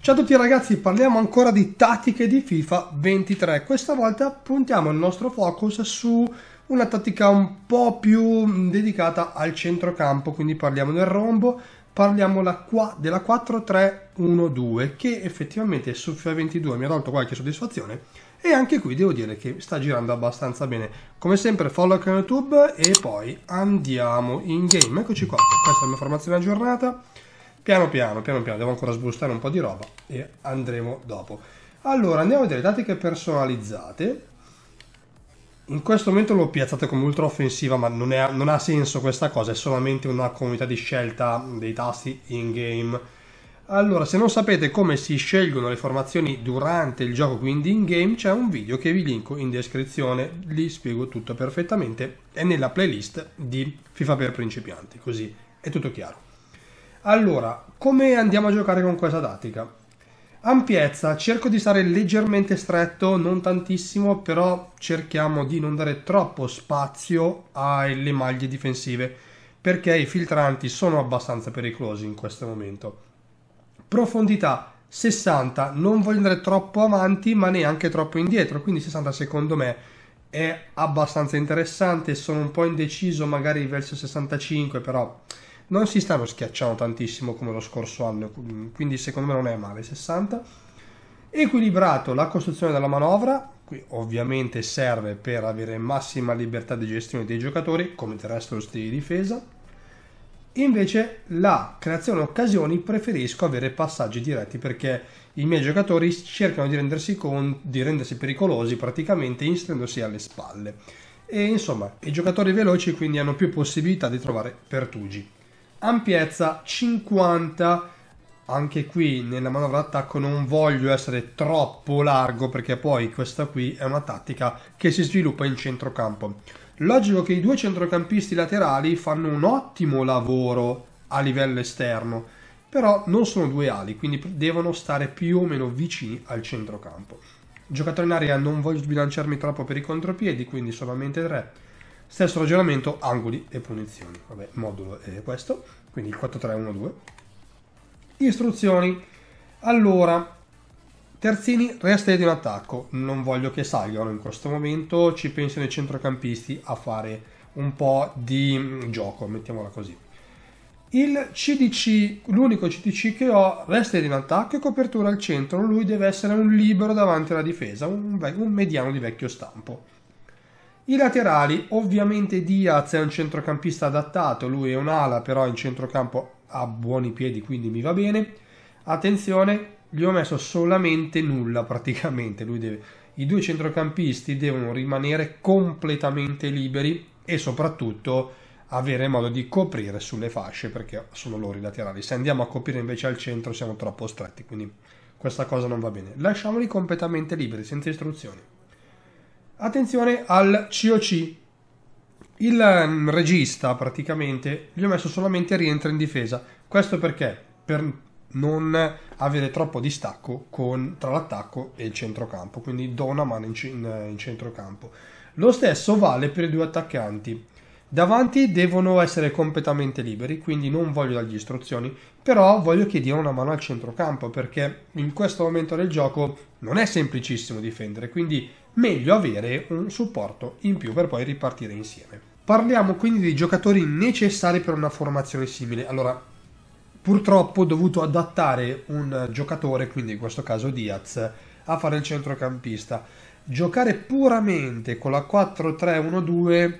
Ciao a tutti ragazzi, parliamo ancora di tattiche di FIFA 23. Questa volta puntiamo il nostro focus su una tattica un po' più dedicata al centrocampo, quindi parliamo del rombo, parliamo della 4-3-1-2 che effettivamente su FIFA 22 mi ha dato qualche soddisfazione e anche qui devo dire che sta girando abbastanza bene. Come sempre follow anche YouTube e poi andiamo in game. Eccoci qua, questa è la mia formazione aggiornata. Piano piano, devo ancora sbustare un po' di roba e andremo dopo. Allora, andiamo a vedere tattiche personalizzate. In questo momento l'ho piazzata come ultra offensiva, ma non ha senso questa cosa, è solamente una comunità di scelta dei tasti in game. Allora, se non sapete come si scelgono le formazioni durante il gioco, quindi in game, c'è un video che vi linko in descrizione, lì spiego tutto perfettamente, è nella playlist di FIFA per principianti, così è tutto chiaro. Allora, come andiamo a giocare con questa tattica? Ampiezza, cerco di stare leggermente stretto, non tantissimo, però cerchiamo di non dare troppo spazio alle maglie difensive, perché i filtranti sono abbastanza pericolosi in questo momento. Profondità, 60, non voglio andare troppo avanti, ma neanche troppo indietro, quindi 60 secondo me è abbastanza interessante, sono un po' indeciso magari verso 65, però non si stanno schiacciando tantissimo come lo scorso anno, quindi secondo me non è male, 60. Equilibrato, la costruzione della manovra, qui ovviamente serve per avere massima libertà di gestione dei giocatori, come del resto lo stile di difesa. Invece la creazione occasioni preferisco avere passaggi diretti perché i miei giocatori cercano di rendersi pericolosi praticamente instendosi alle spalle. E insomma, i giocatori veloci quindi hanno più possibilità di trovare pertugi. Ampiezza 50, anche qui nella manovra d'attacco non voglio essere troppo largo perché poi questa qui è una tattica che si sviluppa in centrocampo. Logico che i due centrocampisti laterali fanno un ottimo lavoro a livello esterno, però non sono due ali, quindi devono stare più o meno vicini al centrocampo. Giocatore in area non voglio sbilanciarmi troppo per i contropiedi, quindi solamente 3. Stesso ragionamento, angoli e punizioni. Vabbè, modulo è questo, quindi il 4-3-1-2. Istruzioni. Allora, terzini, restate in attacco. Non voglio che salgano in questo momento, ci pensano i centrocampisti a fare un po' di gioco, mettiamola così. Il CDC, l'unico CDC che ho, restate in attacco e copertura al centro. Lui deve essere un libero davanti alla difesa, un mediano di vecchio stampo. I laterali, ovviamente Diaz è un centrocampista adattato, lui è un'ala però in centrocampo ha buoni piedi quindi mi va bene. Attenzione, gli ho messo solamente nulla praticamente, i due centrocampisti devono rimanere completamente liberi e soprattutto avere modo di coprire sulle fasce perché sono loro i laterali, se andiamo a coprire invece al centro siamo troppo stretti quindi questa cosa non va bene, lasciamoli completamente liberi senza istruzioni. Attenzione al COC, il regista praticamente gli ho messo solamente rientra in difesa, questo perché? Per non avere troppo distacco tra l'attacco e il centrocampo, quindi do una mano in centrocampo. Lo stesso vale per i due attaccanti, davanti devono essere completamente liberi, quindi non voglio dargli istruzioni, però voglio che dia una mano al centrocampo perché in questo momento del gioco non è semplicissimo difendere, quindi meglio avere un supporto in più per poi ripartire insieme. Parliamo quindi dei giocatori necessari per una formazione simile. Allora, purtroppo ho dovuto adattare un giocatore, quindi in questo caso Diaz, a fare il centrocampista. Giocare puramente con la 4-3-1-2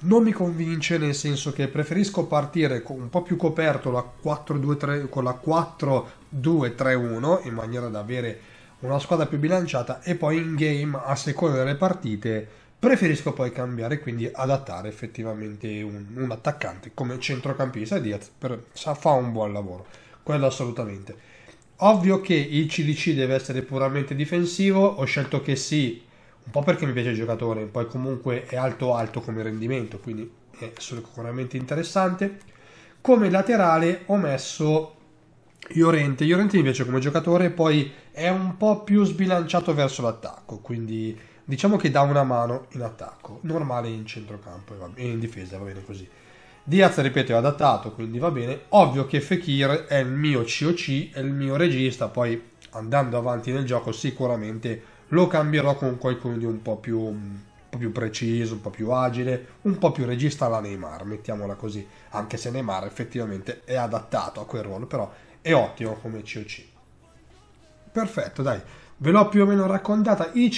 non mi convince, nel senso che preferisco partire con un po' più coperto la 4-2-3, con la 4-2-3-1 in maniera da avere una squadra più bilanciata e poi in game a seconda delle partite preferisco poi cambiare, quindi adattare effettivamente un attaccante come centrocampista. Diaz fa un buon lavoro, quello assolutamente. Ovvio che il CDC deve essere puramente difensivo, ho scelto che sì un po' perché mi piace il giocatore, poi comunque è alto come rendimento quindi è sicuramente interessante. Come laterale ho messo Llorente mi piace come giocatore, poi è un po' più sbilanciato verso l'attacco, quindi diciamo che dà una mano in attacco, normale in centrocampo e in difesa, va bene così. Diaz, ripeto, è adattato, quindi va bene. Ovvio che Fekir è il mio COC, è il mio regista, poi andando avanti nel gioco sicuramente lo cambierò con qualcuno di un po' più preciso, un po' più agile, un po' più regista alla Neymar, mettiamola così, anche se Neymar effettivamente è adattato a quel ruolo, però è ottimo come COC. Perfetto, dai, ve l'ho più o meno raccontata. I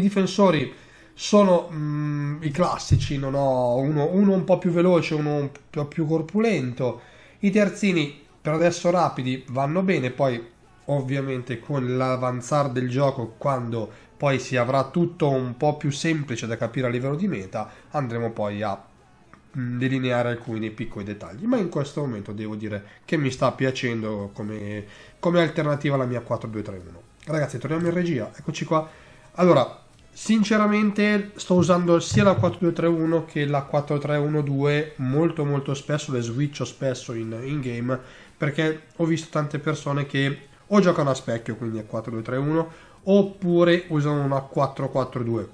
difensori sono i classici, non ho uno un po' più veloce, uno un po' più corpulento. I terzini per adesso rapidi vanno bene, poi ovviamente con l'avanzare del gioco, quando poi si avrà tutto un po' più semplice da capire a livello di meta, andremo poi a delineare alcuni piccoli dettagli, ma in questo momento devo dire che mi sta piacendo come alternativa alla mia 4-2-3-1. Ragazzi, torniamo in regia, eccoci qua. Allora, sinceramente sto usando sia la 4-2-3-1 che la 4-3-1-2 molto spesso, le switcho spesso in game, perché ho visto tante persone che o giocano a specchio, quindi a 4-2-3-1, oppure usano una 4-4-2.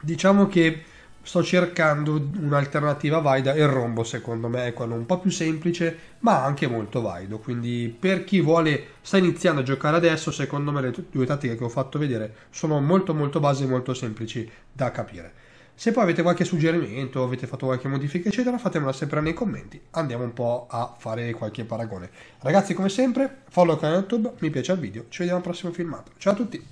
Diciamo che sto cercando un'alternativa valida e il rombo secondo me è quello un po' più semplice ma anche molto valido, quindi per chi sta iniziando a giocare adesso, secondo me le due tattiche che ho fatto vedere sono molto basi e molto semplici da capire. Se poi avete qualche suggerimento, avete fatto qualche modifica eccetera, fatemela sempre nei commenti, andiamo un po' a fare qualche paragone. Ragazzi, come sempre, follow il canale YouTube, mi piace il video, ci vediamo al prossimo filmato, ciao a tutti!